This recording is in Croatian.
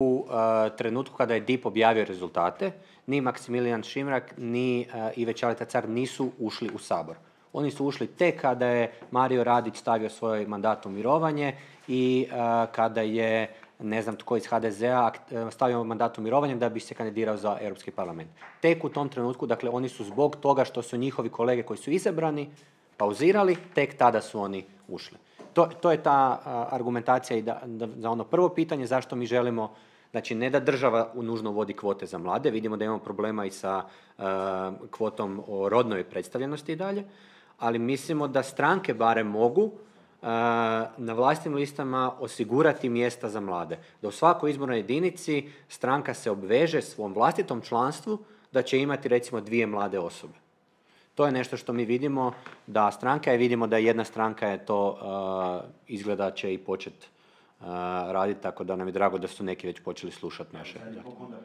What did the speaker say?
U trenutku kada je DIP objavio rezultate, ni Maksimilijan Šimrak, ni Ive Čalita nisu ušli u Sabor. Oni su ušli tek kada je Mario Radić stavio svoj mandat u mirovanje i kada je, ne znam tko iz HDZ-a, stavio mandat u mirovanje da bi se kandidirao za Europski parlament. Tek u tom trenutku, dakle, oni su zbog toga što su njihovi kolege koji su izabrani pauzirali, tek tada su oni ušli. To je ta argumentacija i za ono prvo pitanje zašto mi želimo, znači ne da država nužno vodi kvote za mlade, vidimo da imamo problema i sa kvotom o rodnoj predstavljenosti i dalje, ali mislimo da stranke barem mogu na vlastnim listama osigurati mjesta za mlade. Da u svakoj izbornoj jedinici stranka se obveže svom vlastitom članstvu da će imati recimo 2 mlade osobe. To je nešto što mi vidimo da stranka, i vidimo da jedna stranka je to izgleda će i početi raditi, tako da nam je drago da su neki već počeli slušati naše.